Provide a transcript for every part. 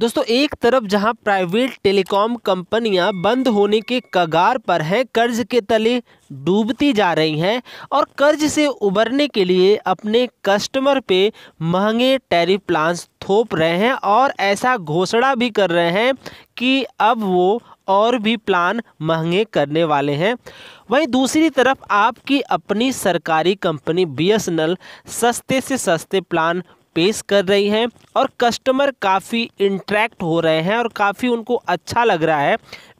दोस्तों एक तरफ जहां प्राइवेट टेलीकॉम कंपनियां बंद होने के कगार पर हैं, कर्ज के तले डूबती जा रही हैं और कर्ज से उबरने के लिए अपने कस्टमर पे महंगे टैरिफ प्लान्स थोप रहे हैं और ऐसा घोषणा भी कर रहे हैं कि अब वो और भी प्लान महंगे करने वाले हैं। वहीं दूसरी तरफ आपकी अपनी सरकारी कंपनी BSNL सस्ते से सस्ते प्लान पेश कर रही हैं और कस्टमर काफ़ी इंट्रैक्ट हो रहे हैं और काफ़ी उनको अच्छा लग रहा है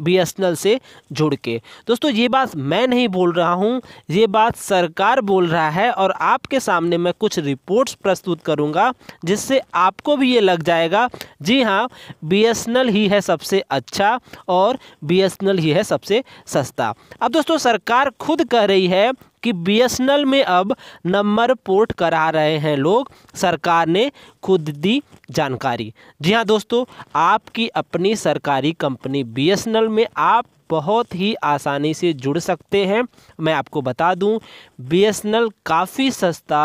BSNL से जुड़ के। दोस्तों ये बात मैं नहीं बोल रहा हूँ, ये बात सरकार बोल रहा है और आपके सामने मैं कुछ रिपोर्ट्स प्रस्तुत करूँगा जिससे आपको भी ये लग जाएगा, जी हाँ BSNL ही है सबसे अच्छा और BSNL ही है सबसे सस्ता। अब दोस्तों सरकार खुद कह रही है कि BSNL में अब नंबर पोर्ट करा रहे हैं लोग, सरकार ने खुद दी जानकारी। जी हाँ दोस्तों, आपकी अपनी सरकारी कंपनी BSNL में आप बहुत ही आसानी से जुड़ सकते हैं। मैं आपको बता दूं BSNL काफ़ी सस्ता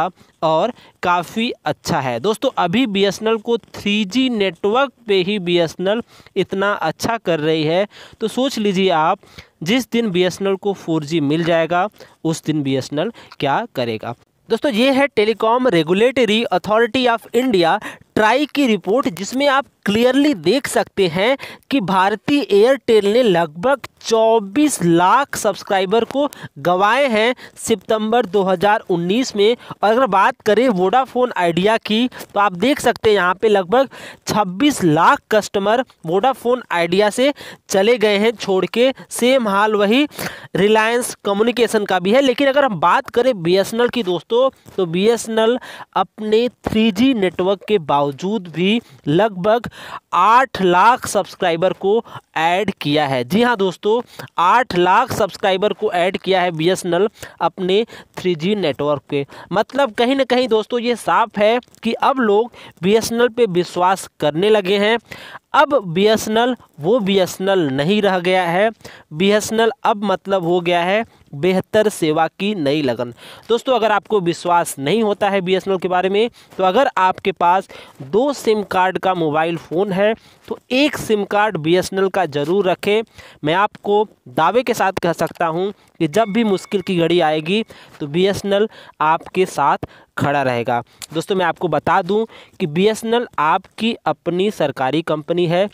और काफ़ी अच्छा है। दोस्तों अभी BSNL को 3G नेटवर्क पे ही BSNL इतना अच्छा कर रही है, तो सोच लीजिए आप जिस दिन BSNL को 4G मिल जाएगा उस दिन BSNL क्या करेगा। दोस्तों ये है telecom regulatory authority of India TRAI की रिपोर्ट, जिसमें आप क्लियरली देख सकते हैं कि भारतीय एयरटेल ने लगभग 24 लाख सब्सक्राइबर को गंवाए हैं सितंबर 2019 में। और अगर बात करें वोडाफोन आइडिया की तो आप देख सकते हैं यहाँ पे लगभग 26 लाख कस्टमर वोडाफोन आइडिया से चले गए हैं छोड़ के। सेम हाल वही रिलायंस कम्युनिकेशन का भी है। लेकिन अगर हम बात करें BSNL की दोस्तों, तो BSNL अपने 3G नेटवर्क के बावजूद भी लगभग 8 लाख सब्सक्राइबर को ऐड किया है। जी हाँ दोस्तों 8 लाख सब्सक्राइबर को ऐड किया है BSNL अपने 3G नेटवर्क पे। मतलब कहीं ना कहीं दोस्तों ये साफ है कि अब लोग BSNL पे विश्वास करने लगे हैं। अब BSNL वो BSNL नहीं रह गया है, BSNL अब मतलब हो गया है बेहतर सेवा की नई लगन। दोस्तों अगर आपको विश्वास नहीं होता है BSNL के बारे में, तो अगर आपके पास 2 सिम कार्ड का मोबाइल फ़ोन है तो एक सिम कार्ड BSNL का ज़रूर रखें। मैं आपको दावे के साथ कह सकता हूं कि जब भी मुश्किल की घड़ी आएगी तो BSNL आपके साथ खड़ा रहेगा। दोस्तों मैं आपको बता दूं कि BSNL आपकी अपनी सरकारी कंपनी है,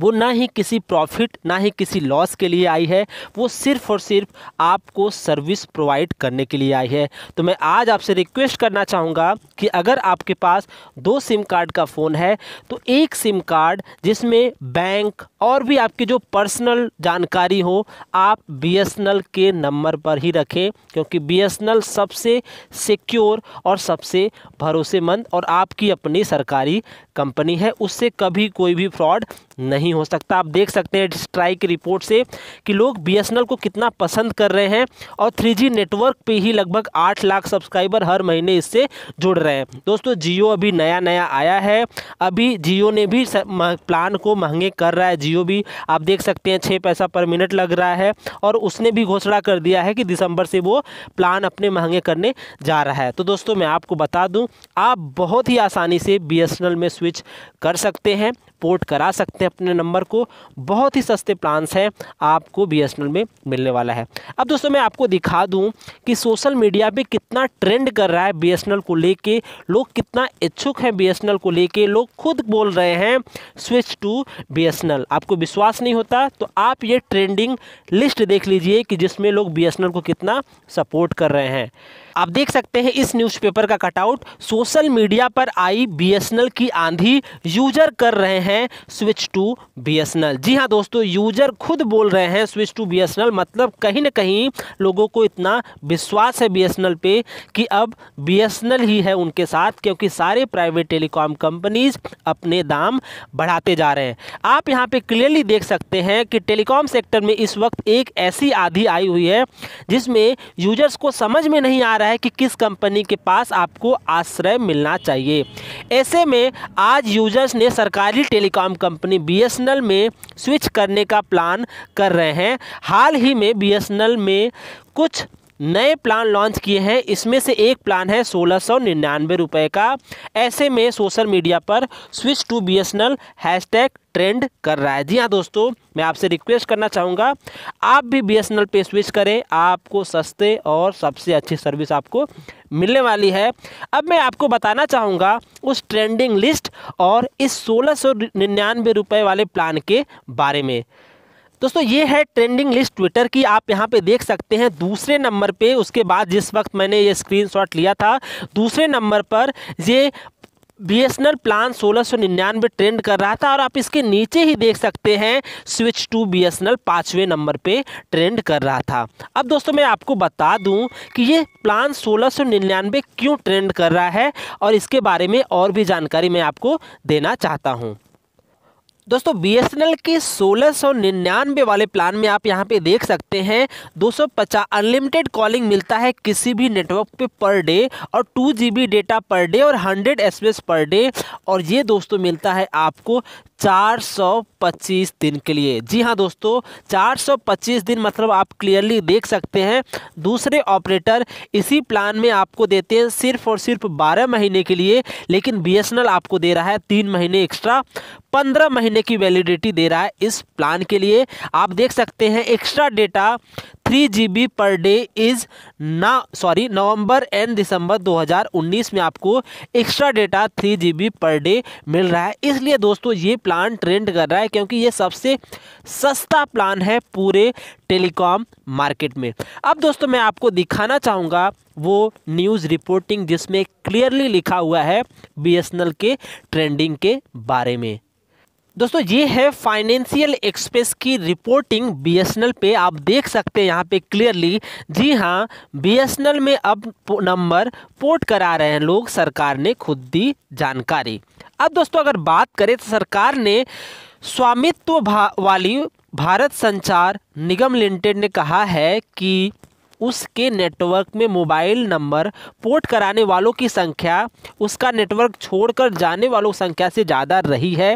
वो ना ही किसी प्रॉफिट ना ही किसी लॉस के लिए आई है, वो सिर्फ़ और सिर्फ आपको सर्विस प्रोवाइड करने के लिए आई है। तो मैं आज आपसे रिक्वेस्ट करना चाहूँगा कि अगर आपके पास 2 सिम कार्ड का फ़ोन है तो एक सिम कार्ड जिसमें बैंक और भी आपकी जो पर्सनल जानकारी हो आप BSNL के नंबर पर ही रखें, क्योंकि BSNL सबसे सिक्योर और सबसे भरोसेमंद और आपकी अपनी सरकारी कंपनी है, उससे कभी कोई भी फ्रॉड नहीं हो सकता। आप देख सकते हैं इस ट्राई की रिपोर्ट से कि लोग BSNL को कितना पसंद कर रहे हैं और 3G नेटवर्क पे ही लगभग 8 लाख सब्सक्राइबर हर महीने इससे जुड़ रहे हैं। दोस्तों जियो अभी नया आया है, अभी जियो ने भी प्लान को महंगे कर रहा है। जियो भी आप देख सकते हैं 6 पैसा पर मिनट लग रहा है और उसने भी घोषणा कर दिया है कि दिसंबर से वो प्लान अपने महंगे करने जा रहा है। तो दोस्तों मैं आपको बता दूँ आप बहुत ही आसानी से BSNL में स्विच कर सकते हैं, पोर्ट करा सकते हैं अपने नंबर को। बहुत ही सस्ते प्लान्स हैं आपको BSNL में मिलने वाला है। अब दोस्तों मैं आपको दिखा दूं कि सोशल मीडिया पे कितना ट्रेंड कर रहा है BSNL को लेके, लोग कितना इच्छुक हैं BSNL को लेके, लोग खुद बोल रहे हैं स्विच टू BSNL। आपको विश्वास नहीं होता तो आप ये ट्रेंडिंग लिस्ट देख लीजिए कि जिसमें लोग BSNL को कितना सपोर्ट कर रहे हैं। आप देख सकते हैं इस न्यूज़पेपर का कटआउट, सोशल मीडिया पर आई BSNL की आंधी, यूजर कर रहे हैं स्विच टू BSNL। जी हाँ दोस्तों यूजर खुद बोल रहे हैं स्विच टू BSNL, मतलब कहीं ना कहीं लोगों को इतना विश्वास है BSNL पे कि अब BSNL ही है उनके साथ, क्योंकि सारे प्राइवेट टेलीकॉम कंपनीज अपने दाम बढ़ाते जा रहे हैं। आप यहाँ पे क्लियरली देख सकते हैं कि टेलीकॉम सेक्टर में इस वक्त एक ऐसी आंधी आई हुई है जिसमें यूजर्स को समझ में नहीं आ रहा है कि किस कंपनी के पास आपको आश्रय मिलना चाहिए। ऐसे में आज यूजर्स ने सरकारी टेलीकॉम कंपनी BSNL में स्विच करने का प्लान कर रहे हैं। हाल ही में BSNL में कुछ नए प्लान लॉन्च किए हैं। इसमें से एक प्लान है 1699 रुपये का। ऐसे में सोशल मीडिया पर switch to BSNL hashtag trend कर रहा है। जी हाँ दोस्तों, मैं आपसे रिक्वेस्ट करना चाहूँगा आप भी BSNL पे स्विच करें, आपको सस्ते और सबसे अच्छी सर्विस आपको मिलने वाली है। अब मैं आपको बताना चाहूँगा उस ट्रेंडिंग लिस्ट और इस 1699 रुपये वाले प्लान के बारे में। दोस्तों ये है ट्रेंडिंग लिस्ट ट्विटर की, आप यहाँ पे देख सकते हैं। दूसरे नंबर पे उसके बाद जिस वक्त मैंने ये स्क्रीनशॉट लिया था, दूसरे नंबर पर ये BSNL प्लान 1699 ट्रेंड कर रहा था और आप इसके नीचे ही देख सकते हैं स्विच टू BSNL 5वें नंबर पे ट्रेंड कर रहा था। अब दोस्तों मैं आपको बता दूं कि ये प्लान 1699 क्यों ट्रेंड कर रहा है और इसके बारे में और भी जानकारी मैं आपको देना चाहता हूं। दोस्तों BSNL के 1699 वाले प्लान में आप यहां पे देख सकते हैं 250 अनलिमिटेड कॉलिंग मिलता है किसी भी नेटवर्क पे पर डे और 2 GB डेटा पर डे और 100 SMS पर डे। और ये दोस्तों मिलता है आपको 425 दिन के लिए। जी हाँ दोस्तों 425 दिन, मतलब आप क्लियरली देख सकते हैं दूसरे ऑपरेटर इसी प्लान में आपको देते हैं सिर्फ और सिर्फ 12 महीने के लिए, लेकिन BSNL आपको दे रहा है 3 महीने एक्स्ट्रा, 15 महीने की वैलिडिटी दे रहा है इस प्लान के लिए। आप देख सकते हैं extra data 3 GB per day is November and December 2019 में आपको extra data 3 GB per day मिल रहा है। इसलिए दोस्तों ये प्लान ट्रेंड कर रहा है क्योंकि ये सबसे सस्ता प्लान है पूरे टेलीकॉम मार्केट में। अब दोस्तों मैं आपको दिखाना चाहूँगा वो न्यूज़ रिपोर्टिंग जिसमें क्लियरली लिखा हुआ है BSNL के ट्रेंडिंग के बारे में। दोस्तों ये है फाइनेंशियल एक्सप्रेस की रिपोर्टिंग BSNL पे, आप देख सकते हैं यहाँ पे क्लियरली। जी हाँ, BSNL में अब नंबर पोर्ट करा रहे हैं लोग, सरकार ने खुद दी जानकारी। अब दोस्तों अगर बात करें तो सरकार ने स्वामित्व वाली भारत संचार निगम लिमिटेड ने कहा है कि उसके नेटवर्क में मोबाइल नंबर पोर्ट कराने वालों की संख्या उसका नेटवर्क छोड़कर जाने वालों की संख्या से ज़्यादा रही है।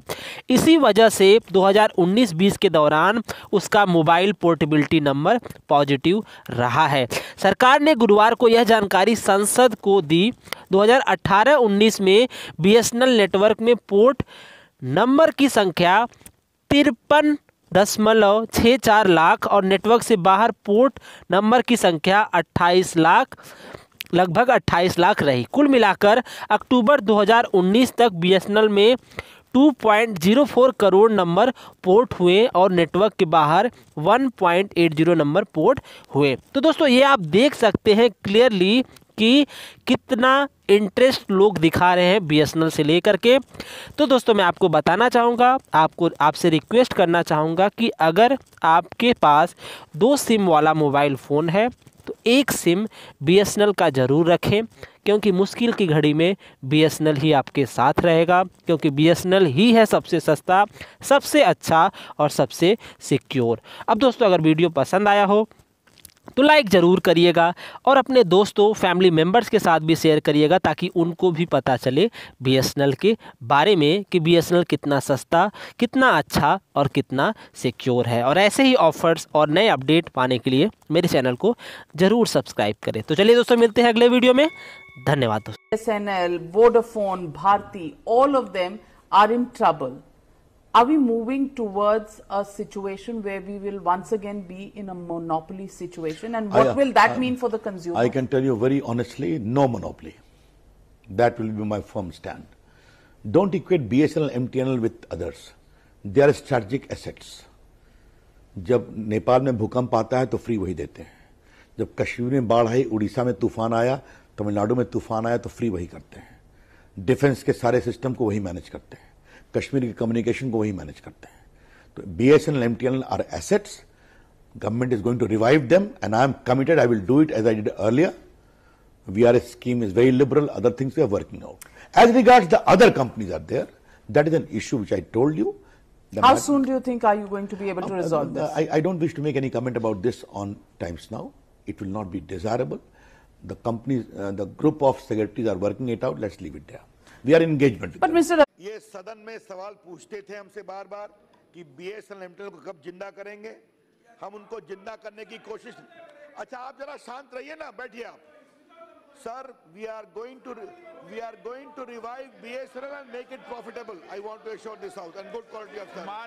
इसी वजह से 2019-20 के दौरान उसका मोबाइल पोर्टेबिलिटी नंबर पॉजिटिव रहा है। सरकार ने गुरुवार को यह जानकारी संसद को दी। 2018-19 में BSNL नेटवर्क में पोर्ट नंबर की संख्या 53.64 लाख और नेटवर्क से बाहर पोर्ट नंबर की संख्या 28 लाख रही। कुल मिलाकर अक्टूबर 2019 तक BSNL में 2.04 करोड़ नंबर पोर्ट हुए और नेटवर्क के बाहर 1.80 नंबर पोर्ट हुए। तो दोस्तों ये आप देख सकते हैं क्लियरली कि कितना इंटरेस्ट लोग दिखा रहे हैं BSNL से लेकर के। तो दोस्तों मैं आपको बताना चाहूँगा, आपसे रिक्वेस्ट करना चाहूँगा कि अगर आपके पास 2 SIM वाला मोबाइल फ़ोन है तो एक सिम BSNL का ज़रूर रखें, क्योंकि मुश्किल की घड़ी में BSNL ही आपके साथ रहेगा, क्योंकि BSNL ही है सबसे सस्ता, सबसे अच्छा और सबसे सिक्योर। अब दोस्तों अगर वीडियो पसंद आया हो तो लाइक ज़रूर करिएगा और अपने दोस्तों फैमिली मेम्बर्स के साथ भी शेयर करिएगा ताकि उनको भी पता चले BSNL के बारे में कि BSNL कितना सस्ता, कितना अच्छा और कितना सिक्योर है। और ऐसे ही ऑफर्स और नए अपडेट पाने के लिए मेरे चैनल को ज़रूर सब्सक्राइब करें। तो चलिए दोस्तों मिलते हैं अगले वीडियो में, धन्यवाद दोस्तों। BSNL, Vodafone, Bharti, all of them are in trouble. Are we moving towards a situation where we will once again be in a monopoly situation, and what will that mean for the consumer? I can tell you very honestly, no monopoly. That will be my firm stand. Don't equate BSNL, MTNL with others. They are strategic assets. जब नेपाल में भूकंप आता है तो free वही देते हैं, जब कश्मीर में बाढ़ आई, उड़ीसा में तूफान आया, तमिलनाडु में तूफान आया तो फ्री वही करते हैं। डिफेंस के सारे सिस्टम को वही मैनेज करते हैं, कश्मीर की कम्युनिकेशन को वही मैनेज करते हैं। तो BSNL, MTNL are assets. Government is going to revive them and I am committed, I will do it as I did earlier. VRS scheme is very liberal, other things we are working out. As regards the other companies are there, that is an issue which I told you. How soon do you think are you going to be able to resolve this? I don't wish to make any comment about this on Times Now. It will not be desirable. The companies, the group of secretaries are working it out. Let's leave it there. We are in engagement with them. Mr. ये सदन में सवाल पूछते थे हमसे बार बार कि BSNL, MTNL को कब जिंदा करेंगे। हम उनको जिंदा करने की कोशिश अच्छा आप जरा शांत रहिए ना, बैठिए आप। Sir, we are going to revive BSNL and make it profitable. I want to assure this house and good quality of service.